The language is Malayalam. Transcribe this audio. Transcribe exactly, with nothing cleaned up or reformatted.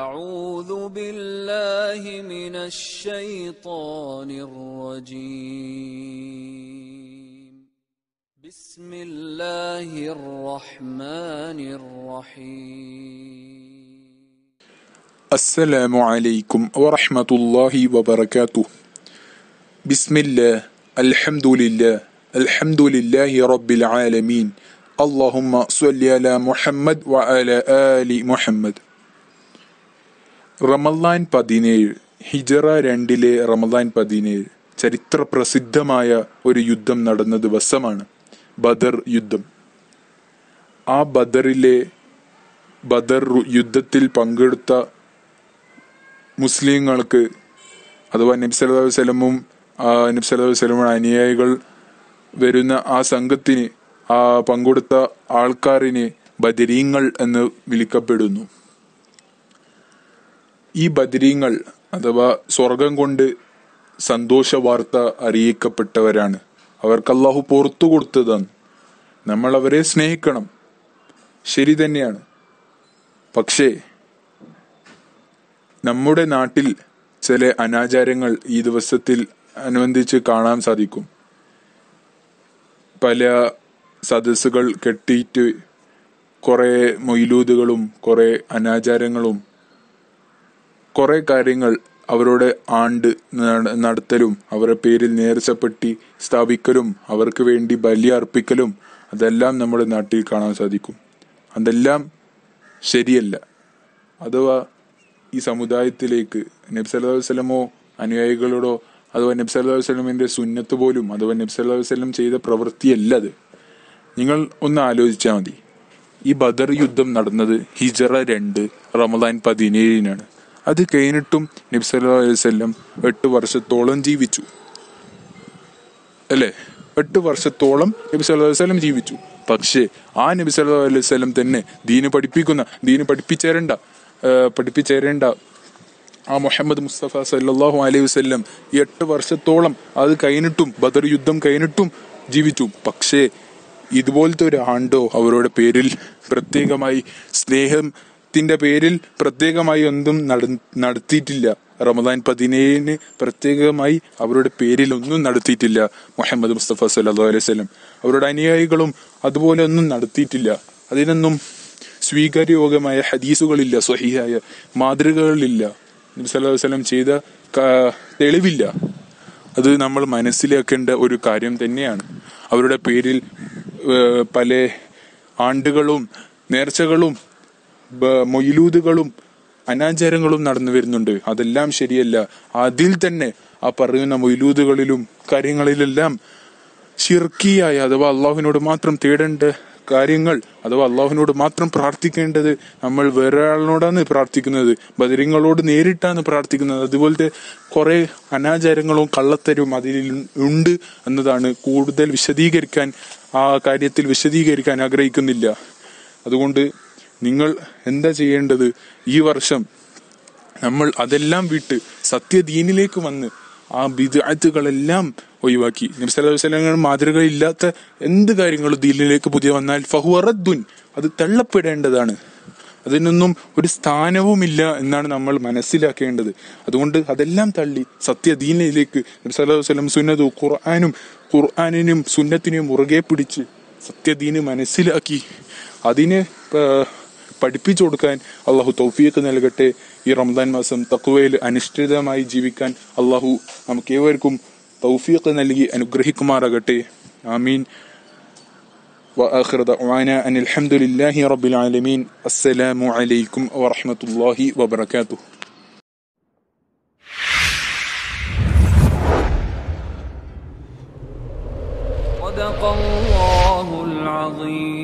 أعوذ بالله من الشيطان الرجيم. بسم الله الرحمن الرحيم. السلام عليكم ورحمة الله وبركاته. بسم الله، الحمد لله، الحمد لله رب العالمين. اللهم صل على محمد وعلى آل محمد. റമളാൻ പതിനേഴ്, ഹിജറ രണ്ടിലെ റമളാൻ പതിനേഴ് ചരിത്ര പ്രസിദ്ധമായ ഒരു യുദ്ധം നടന്ന ദിവസമാണ് ബദർ യുദ്ധം. ആ ബദറിലെ ബദർ യുദ്ധത്തിൽ പങ്കെടുത്ത മുസ്ലിങ്ങൾക്ക് അഥവാ നബി സല്ലല്ലാഹു അലൈഹി വസല്ലമയും നബി സല്ലല്ലാഹു അലൈഹി വസല്ലമയുടെ അനുയായികൾ വരുന്ന ആ സംഘത്തിന്, ആ പങ്കെടുത്ത ആൾക്കാരിന് ബദരീങ്ങൾ എന്ന് വിളിക്കപ്പെടുന്നു. ഈ ബദരീങ്ങൾ അഥവാ സ്വർഗം കൊണ്ട് സന്തോഷ വാർത്ത അറിയിക്കപ്പെട്ടവരാണ്. അവർക്ക് അള്ളാഹു പുറത്തു കൊടുത്തതാണ്. നമ്മൾ അവരെ സ്നേഹിക്കണം, ശരി തന്നെയാണ്. പക്ഷേ നമ്മുടെ നാട്ടിൽ ചില അനാചാരങ്ങൾ ഈ ദിവസത്തിൽ അനുബന്ധിച്ച് കാണാൻ സാധിക്കും. പല സദസ്സുകൾ കെട്ടിയിട്ട് കുറേ മൊയിലൂദുകളും കുറേ അനാചാരങ്ങളും കുറെ കാര്യങ്ങൾ അവരുടെ ആണ്ട് നടത്തലും അവരുടെ പേരിൽ നേർച്ചപ്പെട്ടി സ്ഥാപിക്കലും അവർക്ക് വേണ്ടി ബലി അർപ്പിക്കലും അതെല്ലാം നമ്മുടെ നാട്ടിൽ കാണാൻ സാധിക്കും. അതെല്ലാം ശരിയല്ല. അഥവാ ഈ സമുദായത്തിലേക്ക് നബി സല്ലല്ലാഹു അലൈഹി വസല്ലമോ അനുയായികളോടോ അഥവാ നബി സല്ലല്ലാഹു അലൈഹി വസല്ലമിൻ്റെ സുന്നത്ത് പോലും അഥവാ നബി സല്ലല്ലാഹു അലൈഹി വസല്ലം ചെയ്ത പ്രവൃത്തിയല്ല അത്. നിങ്ങൾ ഒന്ന് ആലോചിച്ചാൽ മതി. ഈ ബദർ യുദ്ധം നടന്നത് ഹിജറ രണ്ട് റമളാൻ പതിനേഴിനാണ്. അത് കഴിഞ്ഞിട്ടും നബി സല്ലല്ലാഹു അലൈഹി വസല്ലം എട്ട് വർഷത്തോളം ജീവിച്ചു, അല്ലേ? എട്ട് വർഷത്തോളം നബി സല്ലല്ലാഹു അലൈഹി വസല്ലം ജീവിച്ചു. പക്ഷേ ആ നബി സല്ലല്ലാഹു അലൈഹി വസല്ലം തന്നെ ദീന് പഠിപ്പിക്കുന്ന, ദീന് പഠിപ്പിച്ചേരേണ്ട പഠിപ്പിച്ചേരേണ്ട ആ മുഹമ്മദ് മുസ്തഫ സല്ലല്ലാഹു അലൈഹി വസല്ലം ഈ എട്ട് വർഷത്തോളം അത് കഴിഞ്ഞിട്ടും, ബദർ യുദ്ധം കഴിഞ്ഞിട്ടും ജീവിച്ചു. പക്ഷേ ഇതുപോലത്തെ ഒരു ആണ്ടോ അവരുടെ പേരിൽ പ്രത്യേകമായി സ്നേഹം ത്തിന്റെ പേരിൽ പ്രത്യേകമായി ഒന്നും നടത്തിയിട്ടില്ല. റമദാൻ പതിനേഴിന് പ്രത്യേകമായി അവരുടെ പേരിൽ ഒന്നും നടത്തിയിട്ടില്ല മുഹമ്മദ് മുസ്തഫ സല്ലല്ലാഹു അലൈഹി വസല്ലം. അവരുടെ അനുയായികളും അതുപോലെ ഒന്നും നടത്തിയിട്ടില്ല. അതിനൊന്നും സ്വീകാര്യയോഗ്യമായ ഹദീസുകളില്ല, സ്വഹീഹായ മാതൃകകളില്ല, നബി സല്ലല്ലാഹു അലൈഹി വസല്ലം ചെയ്ത തെളിവില്ല. അത് നമ്മൾ മനസ്സിലാക്കേണ്ട ഒരു കാര്യം തന്നെയാണ്. അവരുടെ പേരിൽ പല ആണ്ടുകളും നേർച്ചകളും മൊയിലൂദുകളും അനാചാരങ്ങളും നടന്നു വരുന്നുണ്ട്. അതെല്ലാം ശരിയല്ല. അതിൽ തന്നെ ആ പറയുന്ന മൊയിലൂദുകളിലും കാര്യങ്ങളിലെല്ലാം ശിർക്കിയായ അഥവാ അള്ളാഹുവിനോട് മാത്രം തേടേണ്ട കാര്യങ്ങൾ അഥവാ അള്ളാഹുവിനോട് മാത്രം പ്രാർത്ഥിക്കേണ്ടത് നമ്മൾ വേറെ ആളിനോടാണ് പ്രാർത്ഥിക്കുന്നത്, ബദരീങ്ങളോട് നേരിട്ടാണ് പ്രാർത്ഥിക്കുന്നത്. അതുപോലത്തെ കുറെ അനാചാരങ്ങളും കള്ളത്തരവും അതിൽ ഉണ്ട് എന്നതാണ്. കൂടുതൽ വിശദീകരിക്കാൻ ആ കാര്യത്തിൽ വിശദീകരിക്കാൻ ആഗ്രഹിക്കുന്നില്ല. അതുകൊണ്ട് നിങ്ങൾ എന്താ ചെയ്യേണ്ടത്? ഈ വർഷം നമ്മൾ അതെല്ലാം വിട്ട് സത്യദീനിലേക്ക് വന്ന് ആ ബിദ്അത്തുകളെല്ലാം ഒഴിവാക്കി നബി സല്ലല്ലാഹു അലൈഹി വസല്ലം മാതൃകയില്ലാത്ത എന്ത് കാര്യങ്ങളും ദീനിലേക്ക് പുതിയ വന്നാൽ ഫഹുവ റദ്ദുൻ, അത് തള്ളപ്പെടേണ്ടതാണ്. അതിനൊന്നും ഒരു സ്ഥാനവുമില്ല എന്നാണ് നമ്മൾ മനസ്സിലാക്കേണ്ടത്. അതുകൊണ്ട് അതെല്ലാം തള്ളി സത്യദീനിലേക്ക് നബി സല്ലല്ലാഹു അലൈഹി വസല്ലം സുന്നത്തും ഖുർആനും ഖുർആനിനും സുന്നത്തിനെയും മുറുകെ പിടിച്ച് സത്യദീന് മനസ്സിലാക്കി അതിനെ പഠിപ്പിച്ചു കൊടുക്കാൻ അള്ളാഹു തൗഫീഖ് നൽകട്ടെ. ഈ റമദാൻ മാസം തഖ്വയിൽ അനുഷ്ഠിതമായി ജീവിക്കാൻ അള്ളാഹു നമുക്ക് ഏവർക്കും തൗഫീഖ് നൽകി അനുഗ്രഹിക്കുമാറാകട്ടെ. ആമീൻ. വആഖിറു ദഅ്വാനാ അനിൽ ഹംദുലില്ലാഹി റബ്ബിൽ ആലമീൻ. അസ്സലാമു അലൈക്കും വറഹ്മത്തുള്ളാഹി വബറകാതുഹു. ഖദഖല്ലാഹുൽ അസീം.